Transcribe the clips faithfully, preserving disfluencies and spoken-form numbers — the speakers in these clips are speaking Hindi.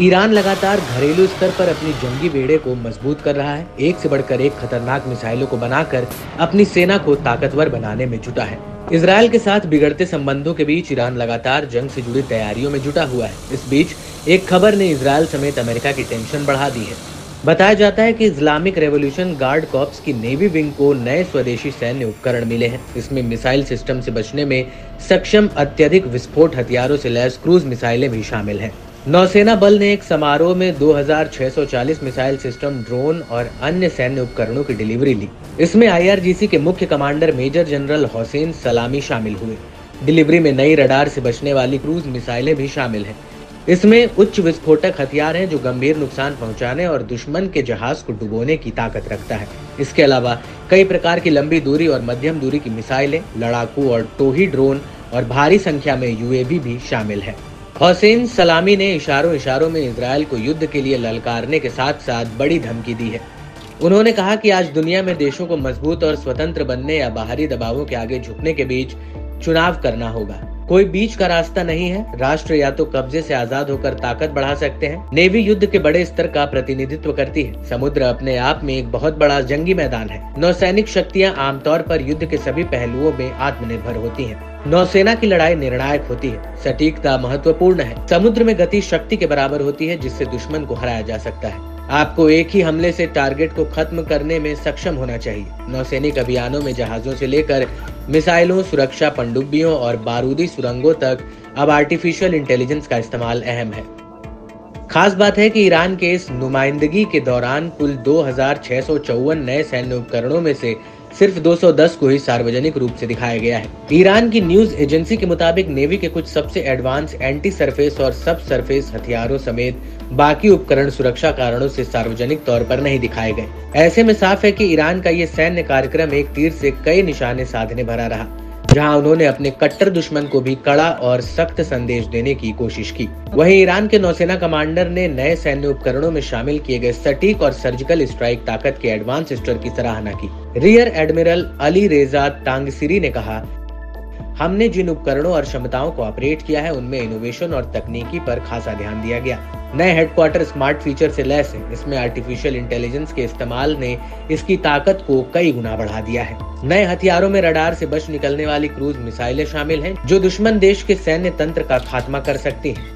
ईरान लगातार घरेलू स्तर पर अपनी जंगी बेड़े को मजबूत कर रहा है। एक से बढ़कर एक खतरनाक मिसाइलों को बनाकर अपनी सेना को ताकतवर बनाने में जुटा है। इजरायल के साथ बिगड़ते संबंधों के बीच ईरान लगातार जंग से जुड़ी तैयारियों में जुटा हुआ है। इस बीच एक खबर ने इजरायल समेत अमेरिका की टेंशन बढ़ा दी है। बताया जाता है कि इस्लामिक रेवोल्यूशन गार्ड कॉप्स की नेवी विंग को नए स्वदेशी सैन्य उपकरण मिले हैं। इसमें मिसाइल सिस्टम से बचने में सक्षम अत्यधिक विस्फोट हथियारों से लैस क्रूज मिसाइलें भी शामिल हैं। नौसेना बल ने एक समारोह में दो हज़ार छह सौ चालीस मिसाइल सिस्टम, ड्रोन और अन्य सैन्य उपकरणों की डिलीवरी ली। इसमें आई आर जी सी के मुख्य कमांडर मेजर जनरल हुसैन सलामी शामिल हुए। डिलीवरी में नई रडार से बचने वाली क्रूज मिसाइलें भी शामिल हैं। इसमें उच्च विस्फोटक हथियार हैं जो गंभीर नुकसान पहुंचाने और दुश्मन के जहाज को डुबोने की ताकत रखता है। इसके अलावा कई प्रकार की लंबी दूरी और मध्यम दूरी की मिसाइलें, लड़ाकू और टोही ड्रोन और भारी संख्या में यू ए वी भी शामिल है। हुसैन सलामी ने इशारों इशारों में इजरायल को युद्ध के लिए ललकारने के साथ साथ बड़ी धमकी दी है। उन्होंने कहा कि आज दुनिया में देशों को मजबूत और स्वतंत्र बनने या बाहरी दबावों के आगे झुकने के बीच चुनाव करना होगा। कोई बीच का रास्ता नहीं है। राष्ट्र या तो कब्जे से आजाद होकर ताकत बढ़ा सकते हैं। नेवी युद्ध के बड़े स्तर का प्रतिनिधित्व करती है। समुद्र अपने आप में एक बहुत बड़ा जंगी मैदान है। नौसैनिक शक्तियां आमतौर पर युद्ध के सभी पहलुओं में आत्मनिर्भर होती हैं। नौसेना की लड़ाई निर्णायक होती है। सटीकता महत्वपूर्ण है। समुद्र में गति शक्ति के बराबर होती है, जिससे दुश्मन को हराया जा सकता है। आपको एक ही हमले से टारगेट को खत्म करने में सक्षम होना चाहिए। नौसैनिक अभियानों में जहाजों से लेकर मिसाइलों, सुरक्षा पनडुब्बियों और बारूदी सुरंगों तक अब आर्टिफिशियल इंटेलिजेंस का इस्तेमाल अहम है। खास बात है कि ईरान के इस नुमाइंदगी के दौरान कुल दो हजार छह सौ चौवन नए सैन्य उपकरणों में से सिर्फ दो सौ दस को ही सार्वजनिक रूप से दिखाया गया है। ईरान की न्यूज एजेंसी के मुताबिक नेवी के कुछ सबसे एडवांस एंटी सरफेस और सब सरफेस हथियारों समेत बाकी उपकरण सुरक्षा कारणों से सार्वजनिक तौर पर नहीं दिखाए गए। ऐसे में साफ है कि ईरान का ये सैन्य कार्यक्रम एक तीर से कई निशाने साधने भरा रहा, जहां उन्होंने अपने कट्टर दुश्मन को भी कड़ा और सख्त संदेश देने की कोशिश की। वहीं ईरान के नौसेना कमांडर ने नए सैन्य उपकरणों में शामिल किए गए सटीक और सर्जिकल स्ट्राइक ताकत के एडवांस स्टर की सराहना की। रियर एडमिरल अली रेजा तांगसिरी ने कहा, हमने जिन उपकरणों और क्षमताओं को ऑपरेट किया है उनमें इनोवेशन और तकनीकी पर खासा ध्यान दिया गया। नए हेडक्वार्टर स्मार्ट फीचर से लैस है। इसमें आर्टिफिशियल इंटेलिजेंस के इस्तेमाल ने इसकी ताकत को कई गुना बढ़ा दिया है। नए हथियारों में रडार से बच निकलने वाली क्रूज मिसाइलें शामिल हैं, जो दुश्मन देश के सैन्य तंत्र का खात्मा कर सकती हैं।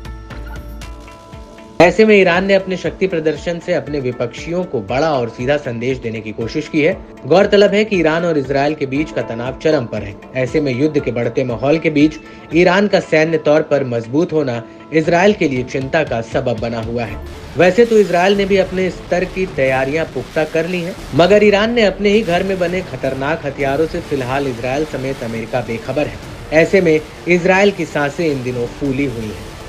ऐसे में ईरान ने अपने शक्ति प्रदर्शन से अपने विपक्षियों को बड़ा और सीधा संदेश देने की कोशिश की है। गौरतलब है कि ईरान और इसराइल के बीच का तनाव चरम पर है। ऐसे में युद्ध के बढ़ते माहौल के बीच ईरान का सैन्य तौर पर मजबूत होना इसराइल के लिए चिंता का सबब बना हुआ है। वैसे तो इसराइल ने भी अपने स्तर की तैयारियां पुख्ता कर ली हैं, मगर ईरान ने अपने ही घर में बने खतरनाक हथियारों से फिलहाल इसराइल समेत अमेरिका बेखबर है। ऐसे में इसराइल की सांसें इन दिनों फूली हुई है।